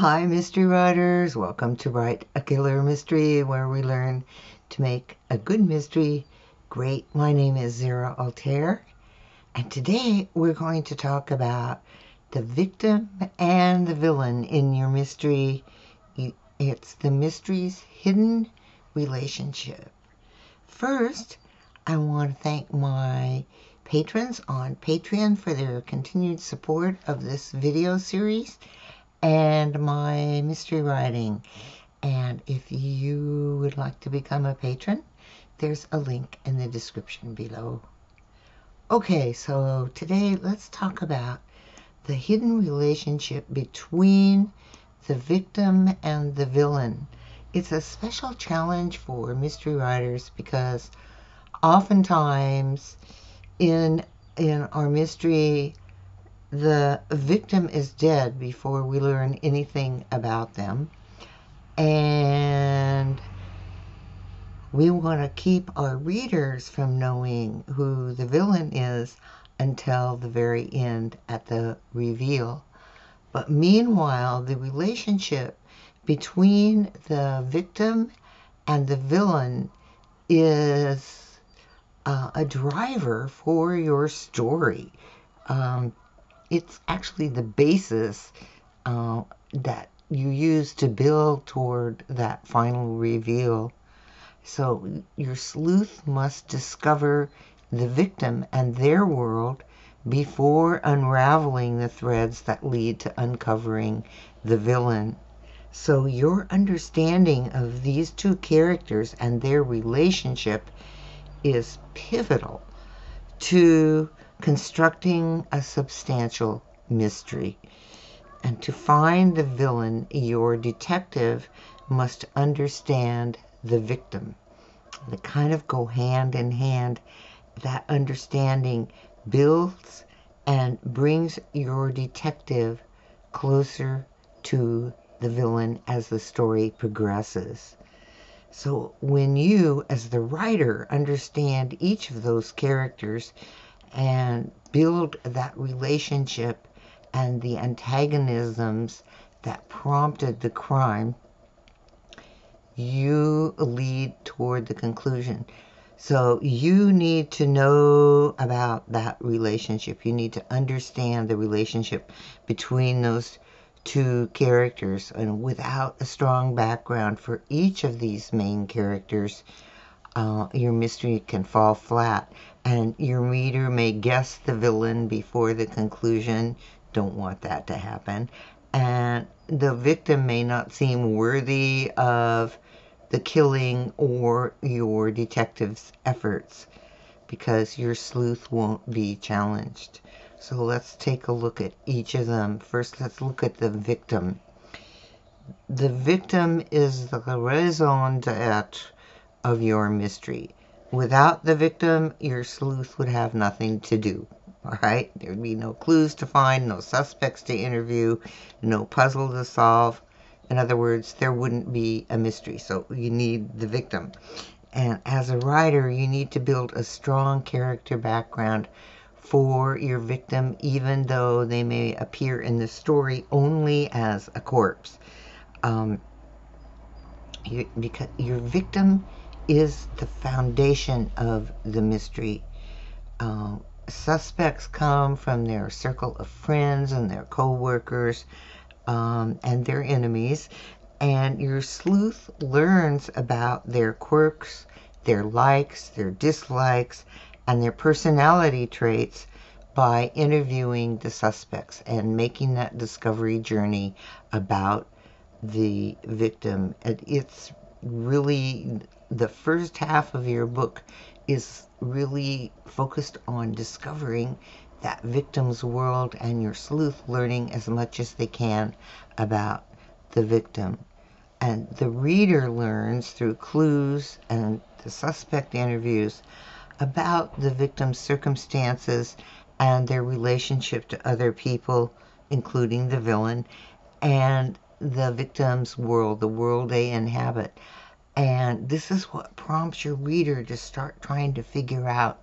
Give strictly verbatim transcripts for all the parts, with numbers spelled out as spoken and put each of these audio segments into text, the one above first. Hi, mystery writers. Welcome to Write a Killer Mystery, where we learn to make a good mystery great. My name is Zara Altair, and today we're going to talk about the victim and the villain in your mystery. It's the mystery's hidden relationship. First, I want to thank my patrons on Patreon for their continued support of this video series and my mystery writing. And if you would like to become a patron, there's a link in the description below. Okay, so today let's talk about the hidden relationship between the victim and the villain. It's a special challenge for mystery writers because oftentimes in in our mystery, the victim is dead before we learn anything about them, and we want to keep our readers from knowing who the villain is until the very end at the reveal. But meanwhile, the relationship between the victim and the villain is uh, a driver for your story. Um, It's actually the basis uh, that you use to build toward that final reveal. So your sleuth must discover the victim and their world before unraveling the threads that lead to uncovering the villain. So your understanding of these two characters and their relationship is pivotal to constructing a substantial mystery. And to find the villain, your detective must understand the victim. They kind of go hand in hand. That understanding builds and brings your detective closer to the villain as the story progresses. So when you, as the writer, understand each of those characters and build that relationship and the antagonisms that prompted the crime, you lead toward the conclusion. So you need to know about that relationship. You need to understand the relationship between those two characters. And without a strong background for each of these main characters, Uh, your mystery can fall flat, and your reader may guess the villain before the conclusion. Don't want that to happen. And the victim may not seem worthy of the killing or your detective's efforts because your sleuth won't be challenged. So let's take a look at each of them. First, let's look at the victim. The victim is the raison d'être of your mystery. Without the victim, your sleuth would have nothing to do. All right, there'd be no clues to find, no suspects to interview, no puzzle to solve. In other words, there wouldn't be a mystery. So you need the victim. And as a writer, you need to build a strong character background for your victim, even though they may appear in the story only as a corpse. Um, you, because your victim is the foundation of the mystery. Um, suspects come from their circle of friends and their co-workers um, and their enemies, and your sleuth learns about their quirks, their likes, their dislikes, and their personality traits by interviewing the suspects and making that discovery journey about the victim. And it's really, the first half of your book is really focused on discovering that victim's world and your sleuth learning as much as they can about the victim. And the reader learns through clues and the suspect interviews about the victim's circumstances and their relationship to other people, including the villain, and the victim's world, the world they inhabit. And this is what prompts your reader to start trying to figure out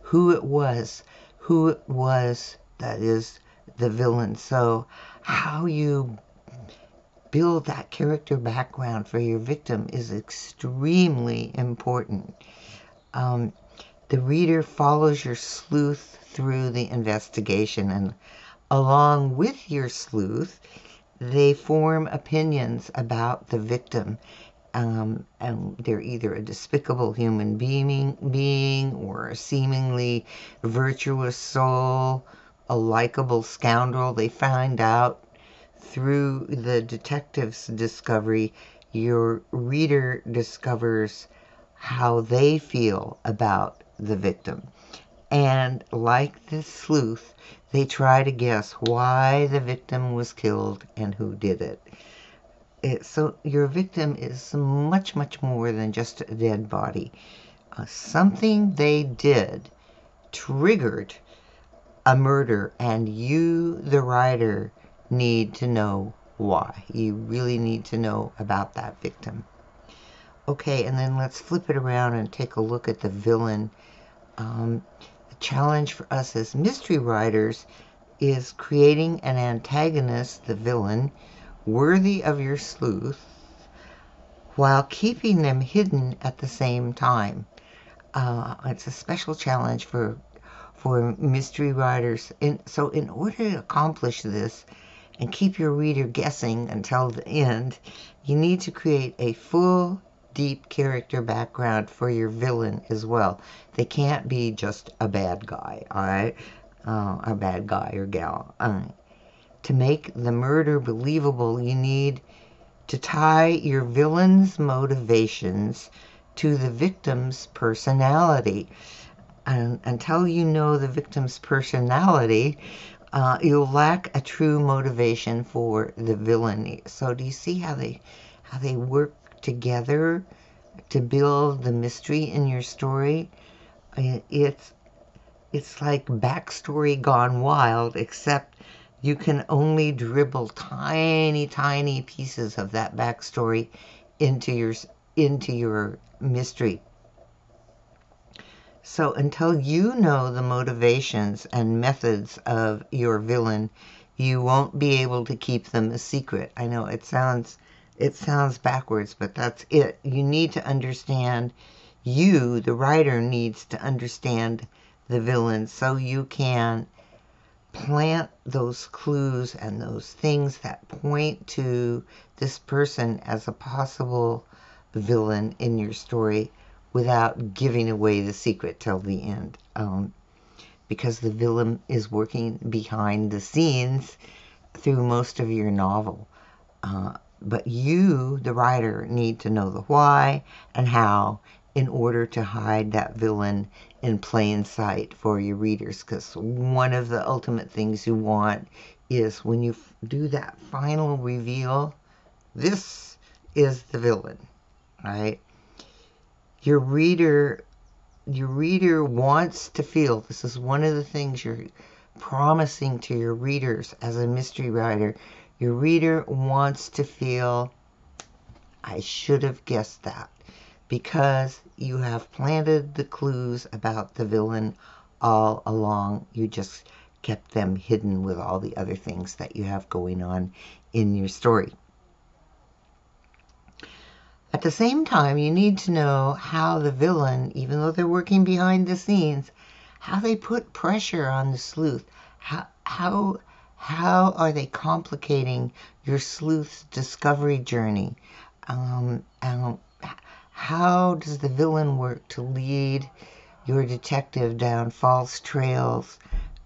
who it was, who it was that is the villain. So how you build that character background for your victim is extremely important. Um, the reader follows your sleuth through the investigation, and along with your sleuth, they form opinions about the victim. Um, and they're either a despicable human being, being or a seemingly virtuous soul, a likable scoundrel. They find out through the detective's discovery, your reader discovers how they feel about the victim. And like the sleuth, they try to guess why the victim was killed and who did it. So your victim is much, much more than just a dead body. Uh, something they did triggered a murder, and you, the writer, need to know why. You really need to know about that victim. Okay, and then let's flip it around and take a look at the villain. Um, the challenge for us as mystery writers is creating an antagonist, the villain, worthy of your sleuth, while keeping them hidden at the same time. Uh, it's a special challenge for for mystery writers. And so in order to accomplish this and keep your reader guessing until the end, you need to create a full, deep character background for your villain as well. They can't be just a bad guy, all right? Uh, a bad guy or gal. Uh, To make the murder believable, you need to tie your villain's motivations to the victim's personality. And until you know the victim's personality, uh, you'll lack a true motivation for the villain. So do you see how they, how they work together to build the mystery in your story? It's, it's like backstory gone wild, except you can only dribble tiny, tiny pieces of that backstory into your, into your mystery. So until you know the motivations and methods of your villain, you won't be able to keep them a secret. I know it sounds, it sounds backwards, but that's it. You need to understand, you, the writer, needs to understand the villain so you can plant those clues and those things that point to this person as a possible villain in your story without giving away the secret till the end. Um, because the villain is working behind the scenes through most of your novel. Uh, but you, the writer, need to know the why and how in order to hide that villain in plain sight for your readers, because one of the ultimate things you want is when you do that final reveal, this is the villain, right? Your reader, your reader wants to feel, this is one of the things you're promising to your readers as a mystery writer, your reader wants to feel, I should have guessed that. Because you have planted the clues about the villain all along. You just kept them hidden with all the other things that you have going on in your story. At the same time, you need to know how the villain, even though they're working behind the scenes, how they put pressure on the sleuth. How, how, how are they complicating your sleuth's discovery journey? Um, and how does the villain work to lead your detective down false trails?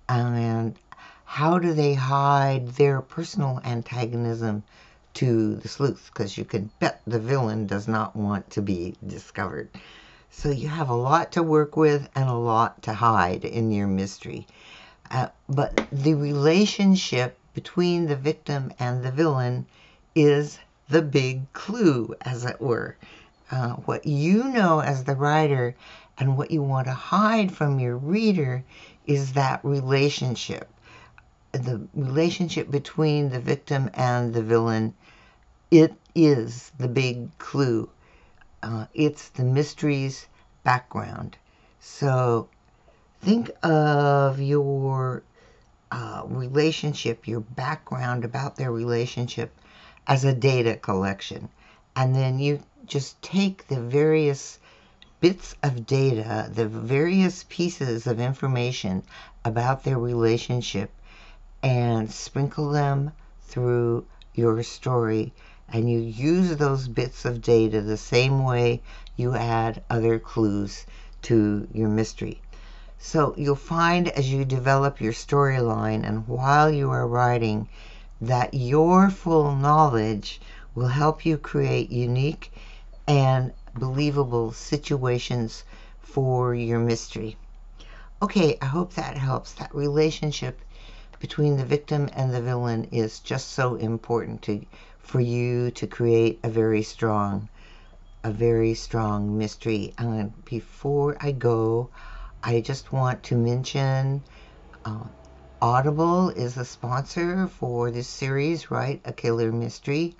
And how do they hide their personal antagonism to the sleuth? Because you can bet the villain does not want to be discovered. So you have a lot to work with and a lot to hide in your mystery. Uh, but the relationship between the victim and the villain is the big clue, as it were. Uh, what you know as the writer and what you want to hide from your reader is that relationship. The relationship between the victim and the villain, it is the big clue. Uh, it's the mystery's background. So think of your uh, relationship, your background about their relationship as a data collection. And then you just take the various bits of data, the various pieces of information about their relationship, and sprinkle them through your story, and you use those bits of data the same way you add other clues to your mystery. So you'll find as you develop your storyline and while you are writing that your full knowledge will help you create unique and believable situations for your mystery. Okay, I hope that helps. That relationship between the victim and the villain is just so important to, for you to create a very strong, a very strong mystery. And before I go, I just want to mention uh, Audible is a sponsor for this series, Write a Killer Mystery.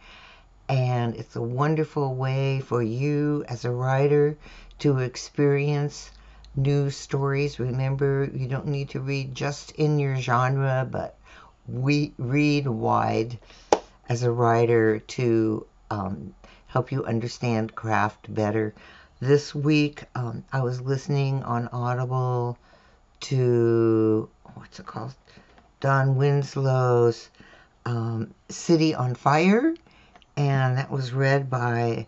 And it's a wonderful way for you as a writer to experience new stories. Remember, you don't need to read just in your genre, but we read wide as a writer to um, help you understand craft better. This week, um, I was listening on Audible to, what's it called? Don Winslow's um, City on Fire. And that was read by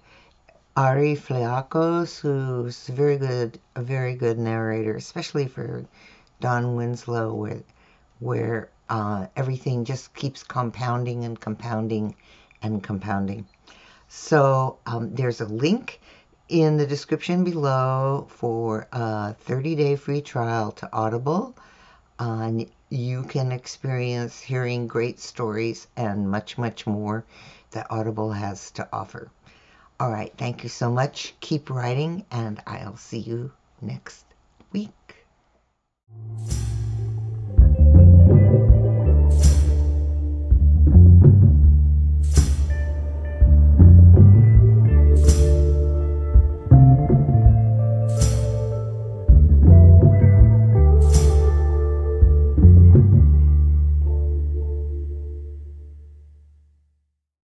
Ari Fleischer, who's a very good, a very good narrator, especially for Don Winslow, where, where uh, everything just keeps compounding and compounding and compounding. So um, there's a link in the description below for a thirty-day free trial to Audible. Uh, you can experience hearing great stories and much, much more that Audible has to offer. All right, thank you so much. Keep writing, and I'll see you next week.